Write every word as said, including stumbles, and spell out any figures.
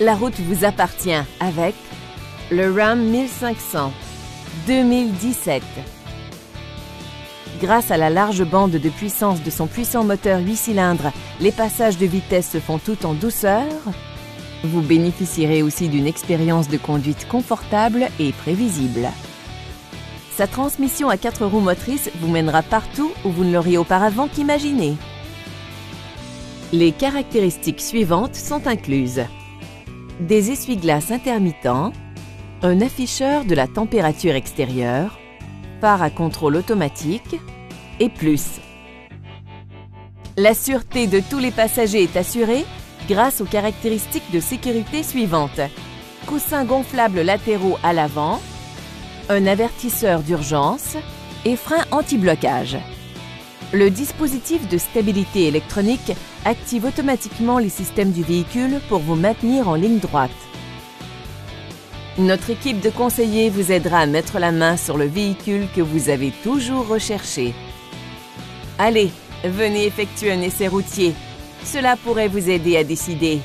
la route vous appartient avec le Ram mille cinq cents deux mille dix-sept. Grâce à la large bande de puissance de son puissant moteur huit cylindres, les passages de vitesse se font tout en douceur. Vous bénéficierez aussi d'une expérience de conduite confortable et prévisible. Sa transmission à quatre roues motrices vous mènera partout où vous ne l'auriez auparavant qu'imaginé. Les caractéristiques suivantes sont incluses: des essuie-glaces intermittents, un afficheur de la température extérieure, phare à contrôle automatique et plus. La sûreté de tous les passagers est assurée grâce aux caractéristiques de sécurité suivantes: coussins gonflables latéraux à l'avant, un avertisseur d'urgence et frein anti-blocage. Le dispositif de stabilité électronique active automatiquement les systèmes du véhicule pour vous maintenir en ligne droite. Notre équipe de conseillers vous aidera à mettre la main sur le véhicule que vous avez toujours recherché. Allez, venez effectuer un essai routier. Cela pourrait vous aider à décider.